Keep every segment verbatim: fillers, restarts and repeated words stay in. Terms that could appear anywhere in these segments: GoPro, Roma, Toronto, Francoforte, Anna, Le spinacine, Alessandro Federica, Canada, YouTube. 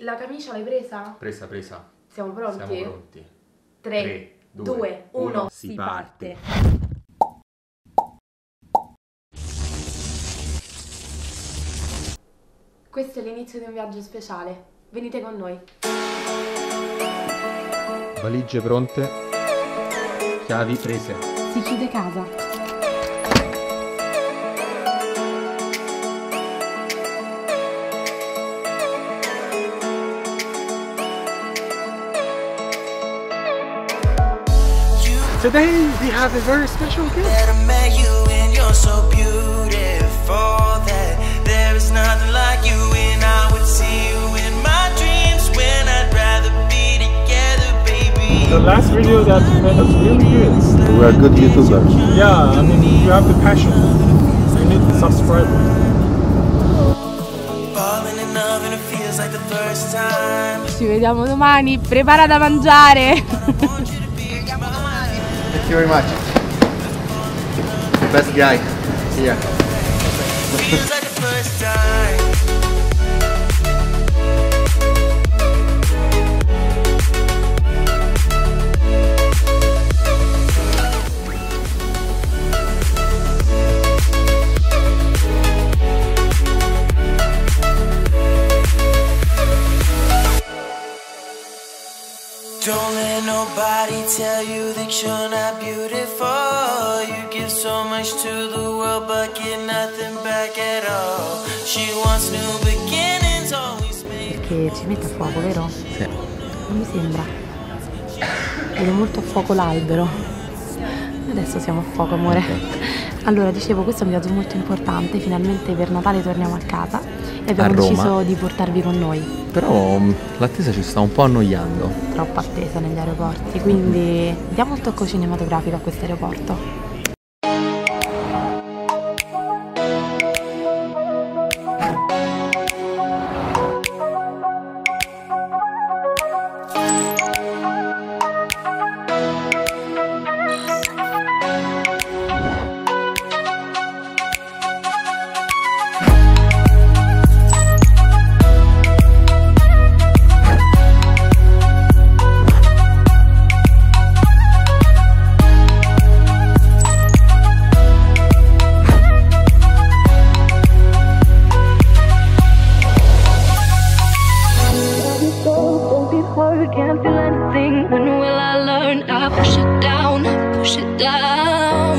La camicia l'hai presa? Presa, presa. Siamo pronti? Siamo pronti. tre, due, uno, si parte. Questo è l'inizio di un viaggio speciale. Venite con noi. Valigie pronte. Chiavi prese. Si chiude casa. Today we have a very special gift. That I met you and you're so beautiful that there is nothing like you, and I would see you in my dreams when I'd rather be together, baby. The last video that made us really good. We are good YouTubers. Yeah, I mean, if you have the passion, you need to subscribe. Falling in love and it feels like the first time. Ci vediamo domani. Prepara da mangiare. Thank you very much. The best guy here. Don't let nobody tell you that you're not beautiful. You give so much to the world, but get nothing back at all. She wants new beginnings, always make. Perché ci mette a fuoco, vero? Sì. Non mi sembra. Ed è molto a fuoco l'albero. Adesso siamo a fuoco, amore. Allora, dicevo, questo è un viaggio molto importante. Finalmente per Natale torniamo a casa e abbiamo deciso di portarvi con noi. Però l'attesa ci sta un po' annoiando. Troppa attesa negli aeroporti, quindi diamo un tocco cinematografico a questo aeroporto. Can't feel anything. When will I learn? I push it down, push it down.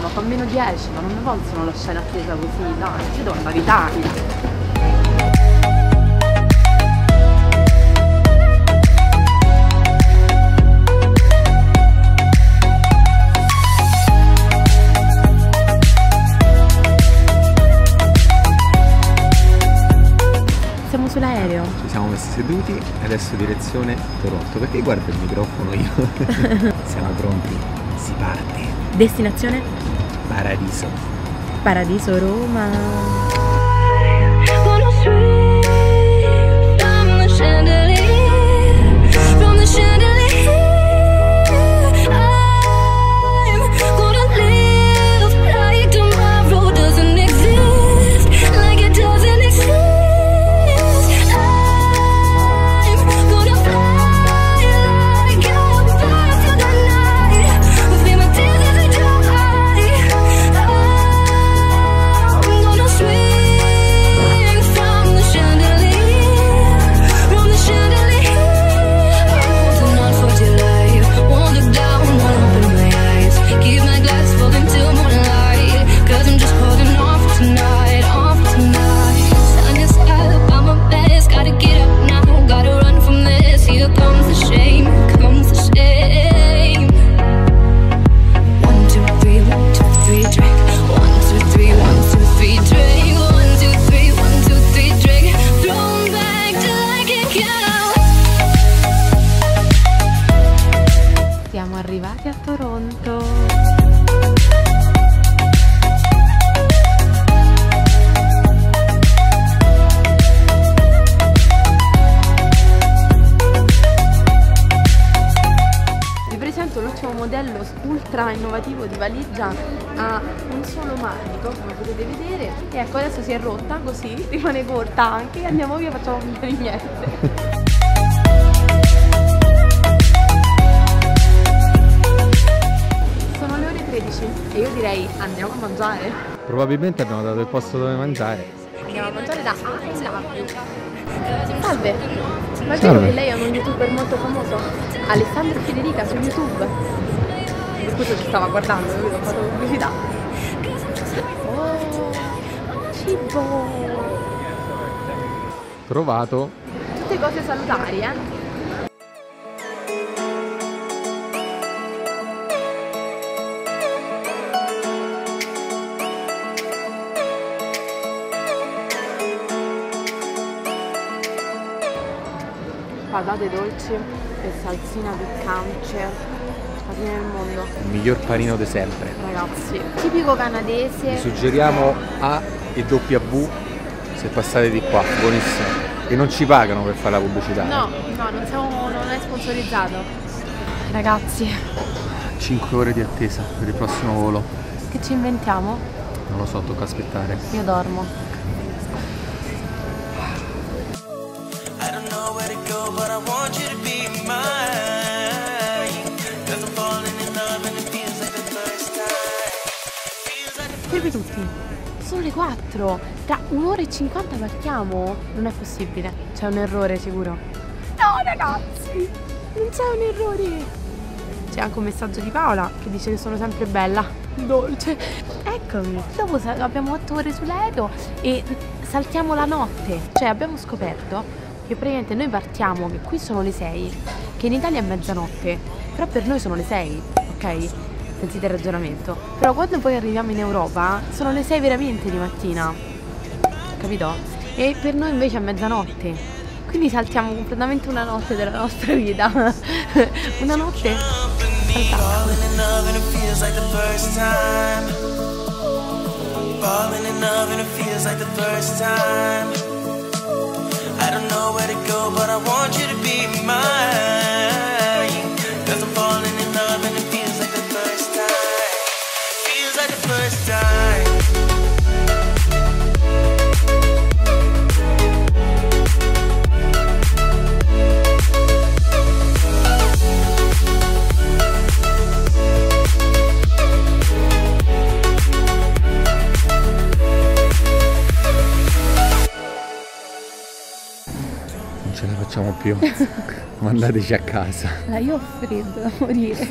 ma fa meno dieci, ma non mi possono lasciare in attesa così, dai, ci devo andare in Italia. Sull'aereo ci siamo messi seduti e adesso direzione Toronto. Perché guarda il microfono io? Siamo pronti, si parte. Destinazione? Paradiso. Paradiso, Roma. benvenuti a Toronto! L'ultimo modello ultra innovativo di valigia ha un solo manico, come potete vedere, e ecco adesso si è rotta, così rimane corta anche e andiamo via, facciamo finta di niente. Sono le ore tredici e io direi andiamo a mangiare. Probabilmente abbiamo dato il posto dove mangiare. Andiamo a mangiare da Anna. Salve! Ma credo che lei è un youtuber molto famoso, Alessandro Federica su YouTube. Per questo ci stava guardando, io ho fatto pubblicità. Oh, cibo! Trovato! Tutte cose salutari, eh! Patate dolci e salsina piccante, la fine del mondo. Il miglior panino di sempre. Ragazzi, tipico canadese. Vi suggeriamo A e W se passate di qua, buonissimo. E non ci pagano per fare la pubblicità. No, eh? no, non, siamo, non è sponsorizzato. Ragazzi, cinque ore di attesa per il prossimo volo. Che ci inventiamo? Non lo so, tocca aspettare. Io dormo. But I want you to be mine, 'cause I'm falling in love and it feels like the first time. Fermi tutti, sono le quattro, tra un'ora e cinquanta partiamo. Non è possibile, c'è un errore sicuro. No ragazzi, non c'è un errore. C'è anche un messaggio di Paola che dice che sono sempre bella, dolce. Eccomi, dopo abbiamo otto ore sull'aereo e saltiamo la notte. Cioè abbiamo scoperto che praticamente noi partiamo, che qui sono le sei, che in Italia è mezzanotte, però per noi sono le sei, ok? Sentite il ragionamento. Però quando poi arriviamo in Europa sono le sei veramente di mattina, capito? E per noi invece è mezzanotte, quindi saltiamo completamente una notte della nostra vita. Una notte saltata. I don't know where to go, but I want you to be mine, 'cause I'm falling in love and it feels like the first time. Feels like the first time. Non ce la facciamo più, mandateci a casa. Allora, io ho freddo da morire.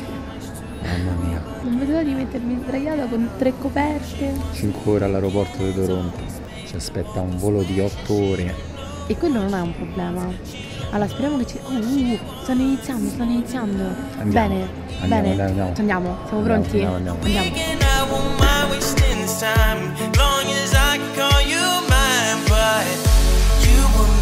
Mamma mia. Non vedevo di mettermi sdraiata con tre coperte. cinque ore all'aeroporto di Toronto. Ci aspetta un volo di otto ore. E quello non è un problema. Allora speriamo che ci... Oh, uh, stanno iniziando, stanno iniziando. Andiamo. Bene, andiamo, bene. Andiamo, andiamo. andiamo. Siamo pronti? Andiamo, andiamo. andiamo. andiamo.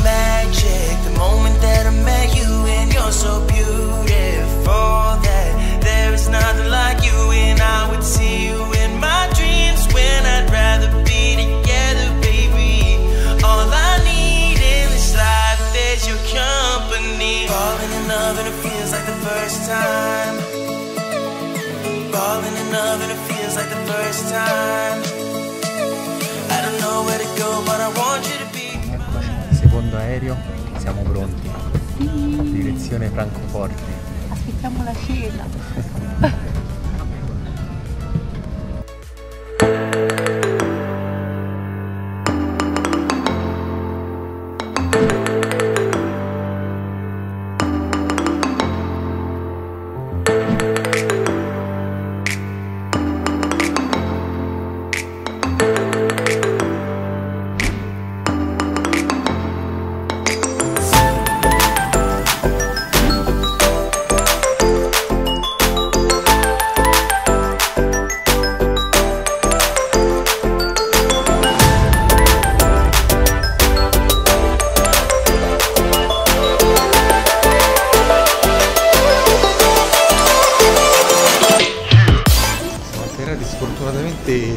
Magic, the moment that I met you, and you're so beautiful that there is nothing like you, and I would see you in my dreams when I'd rather be together, baby. All I need in this life is your company. Falling in love and it feels like the first time. Falling in love and it feels like the first time. I don't know where to go, but I want you to be. Secondo aereo, siamo pronti. Sì. Direzione Francoforte. Aspettiamo la cena.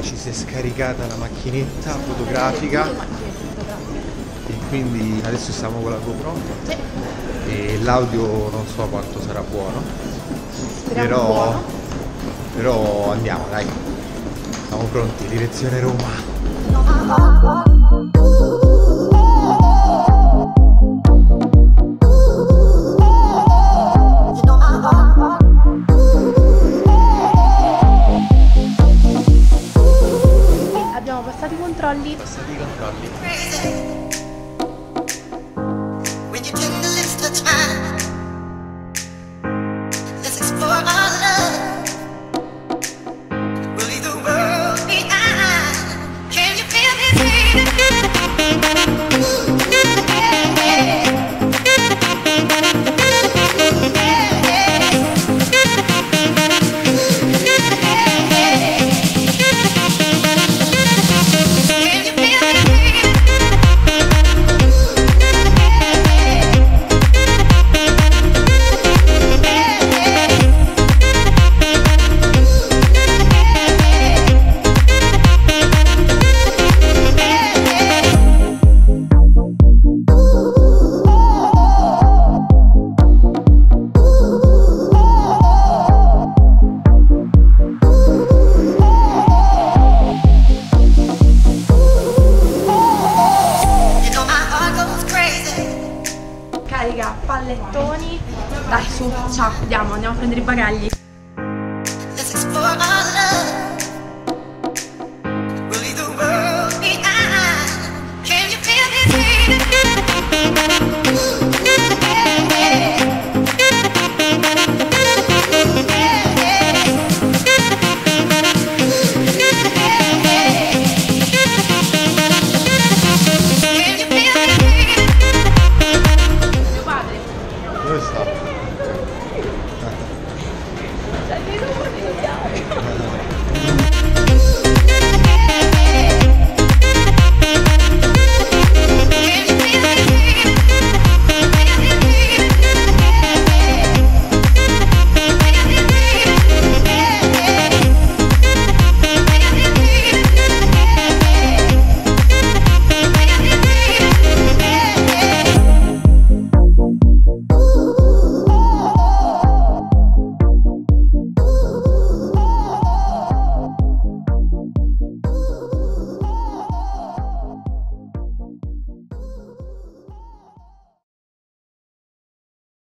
ci si è scaricata la macchinetta fotografica e quindi adesso siamo con la GoPro e l'audio non so quanto sarà buono, però, però andiamo, dai, siamo pronti, direzione Roma. Passati i controlli. Pallettoni, dai, su, ciao, andiamo, andiamo a prendere i bagagli.